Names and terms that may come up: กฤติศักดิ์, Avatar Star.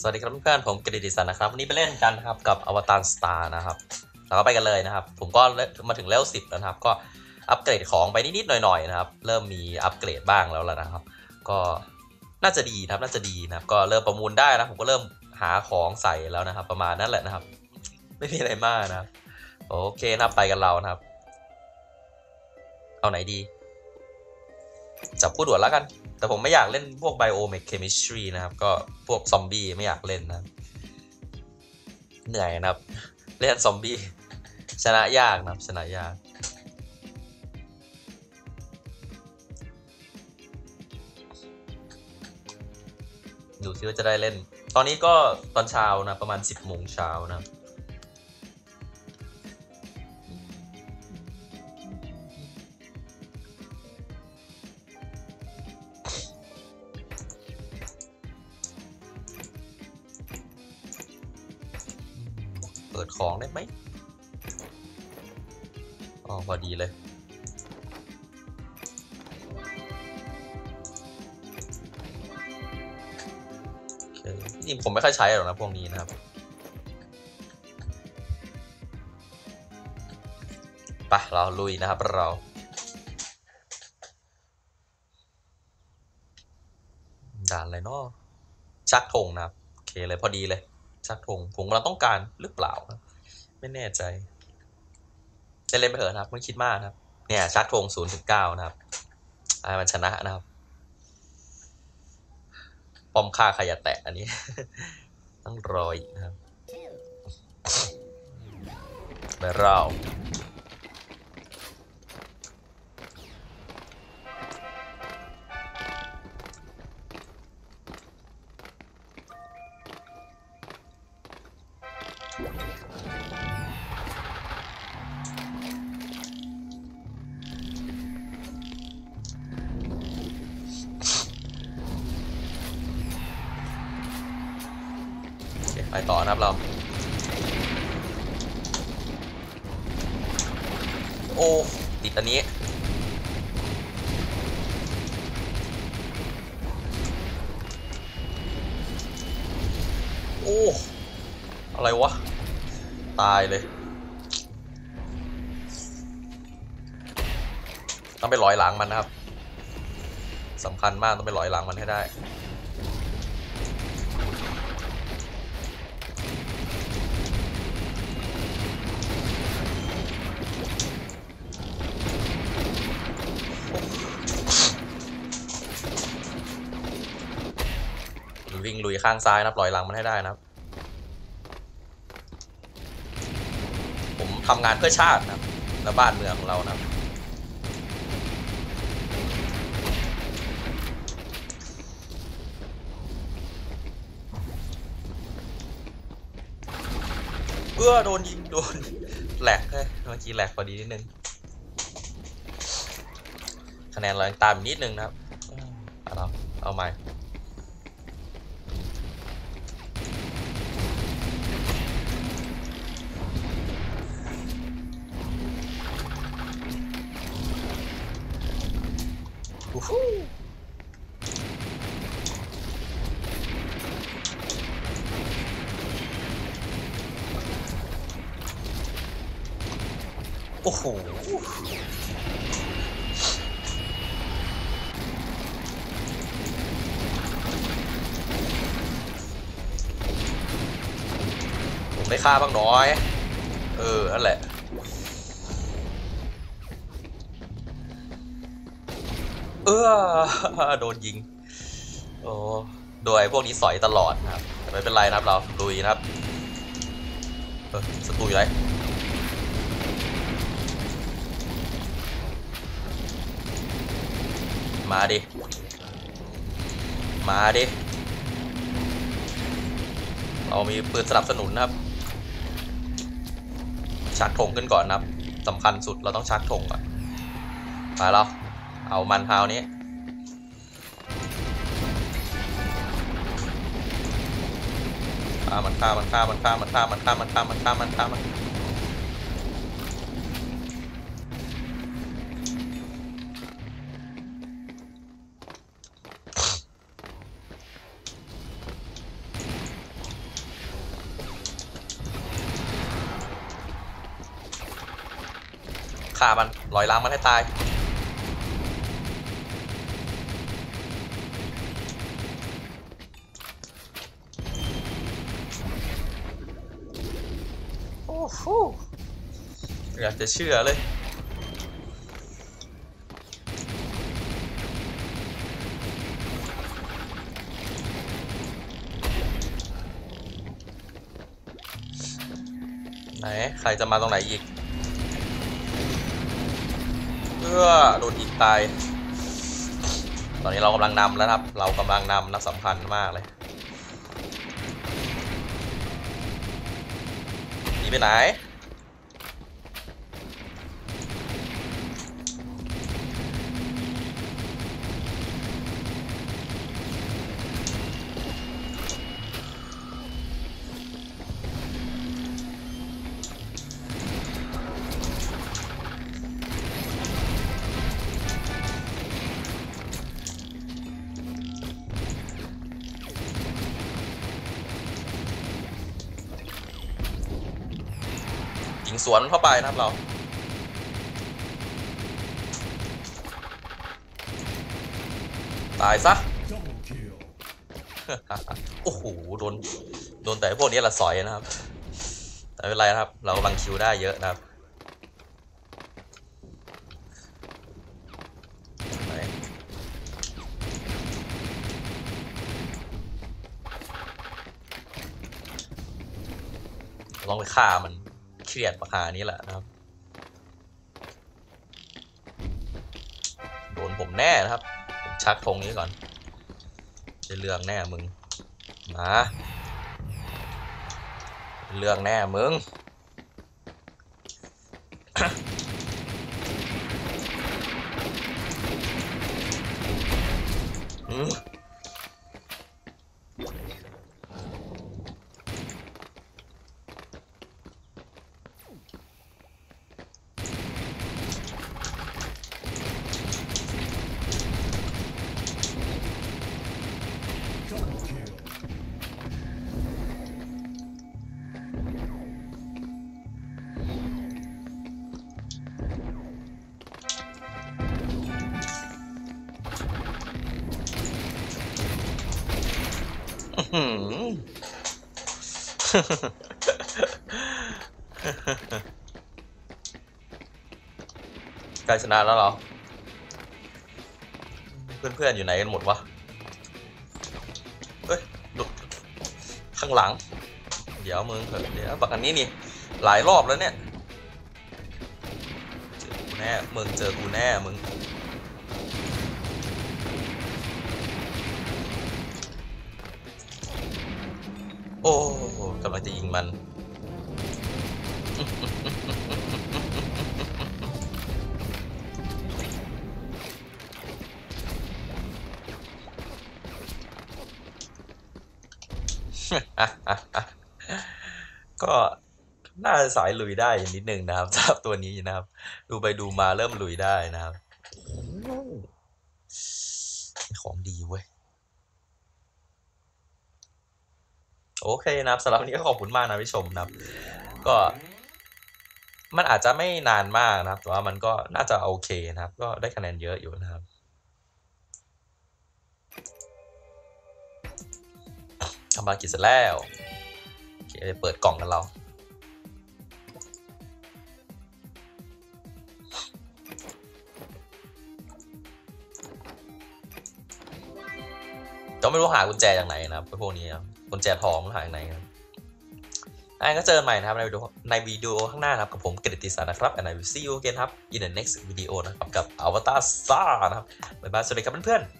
สวัสดีครับเพื่อนผมกฤติศักดิ์นะครับวันนี้ไปเล่นกันนะครับกับ Avatar Star นะครับเราก็ไปกันเลยนะครับผมก็มาถึงเลเวล10แล้วนะครับก็อัปเกรดของไปนิดๆหน่อยๆนะครับเริ่มมีอัปเกรดบ้างแล้วล่ะนะครับก็น่าจะดีนะครับก็เริ่มประมูลได้นะผมก็เริ่มหาของใส่แล้วนะครับประมาณนั้นแหละนะครับไม่มีอะไรมากนะครับโอเคนะไปกันเรานะครับเอาไหนดีจับคู่ด่วนแล้วกันแต่ผมไม่อยากเล่นพวกไบโอเมคเคมิสตรีนะครับก็พวกซอมบี้ไม่อยากเล่นนะเหนื่อยนะครับเล่นซอมบี้ชนะยากนะครับดูซิว่าจะได้เล่นตอนนี้ก็ตอนเช้านะประมาณ10 โมงเช้านะเปิดของได้ไหมอ๋อพอดีเลยจริงผมไม่ค่อยใช้หรอกนะพวกนี้นะครับไปเราลุยนะครับเราด่านอะไรเนาะชักธงนะครับโอเคเลยพอดีเลยชักธงผมเราต้องการหรือเปล่านะไม่แน่ใจจะเล่นไปเถอะนะครับไม่คิดมากนะครับเนี่ยชักธง0 ถึง 9นะครับมันชนะนะครับปอมค่าขยะแตะอันนี้ ต้องรออีกนะครับไปเราไปต่อนะครับเราโอ้ติดอันนี้โอ้อะไรวะตายเลยต้องไปหลอยหลังมันนะครับสำคัญมากต้องไปหลอยหลังมันให้ได้วิ่งลุยข้างซ้ายนะปล่อยหลังมันให้ได้นะครับผมทำงานเพื่อชาตินะและบ้านเมืองของเรานะเอื้อโดนยิงโดนแหลกเลยเมื่อกี้แหลกพอดีนิดนึงคะแนนเราตามนิดนึงนะครับเอาใหม่โอ้โหผมได้ฆ่าบ้างน้อยนั่นแหละโดนยิงโอ้โดยพวกนี้สอยตลอดนะครับแต่ไม่เป็นไรนะครับเราลุยนะครับสตูอยู่ไหนมาดิเรามีปืนสนับสนุนนะครับชักธงกันก่อนนะครับสำคัญสุดเราต้องชักธงก่อนไปแล้วเอามันคราวนี้มัน ฆ่ามันลอยล้างมันให้ตายโอ้โหอยากจะเชื่อเลยไหนใครจะมาตรงไหนอีกเพื่อโดนอีกตายตอนนี้เรากำลังนำแล้วครับเรากำลังนำนะสำคัญมากเลยหนีไปไหนสวนเข้าไปนะครับเราตายซะ โอ้โหโดนแต่พวกนี้ละสอยนะครับแต่ไม่เป็นไรนะครับเรากำลังคิวได้เยอะนะครับลองไปฆ่ามันเครียดประการนี้แหละนะครับโดนผมแน่นะครับผมชักธงนี้ก่อนจะเรื่องแน่มึงมาเรื่องแน่มึง ใกล้ชนะแล้วเหรอเพื่อนๆอยู่ไหนกันหมดวะเฮ้ยหลุดข้างหลังเดี๋ยวมึงเถอะเดี๋ยวแบบอันนี้นี่หลายรอบแล้วเนี่ยเจอกูแน่มึงเจอกูแน่มึงโอ้กำลังจะยิงมันก็น่าจะสายลุยได้นิดนึงนะครับสำหรับตัวนี้นะครับดูไปดูมาเริ่มลุยได้นะครับของดีเว้ยโอเคนะครับสำหรับวันนี้ก็ขอบคุณมากนะผู้ชมนะครับก็มันอาจจะไม่นานมากนะครับแต่ว่ามันก็น่าจะโอเคนะครับก็ได้คะแนนเยอะอยู่นะครับทำภารกิจเสร็จแล้วโอเคเปิดกล่องกันเราเราไม่รู้หากุญแจจากไหนนะครับพวกนี้ครับกุญแจทองหายไหนครับก็เจอใหม่นะครับในวิดีโอข้างหน้านะครับกับผมกฤติศักดิ์นะครับ and I will see you again ครับ in the next video นะครับกับ Avatar Star นะครับบ๊ายบายสวัสดีครับเพื่อนๆ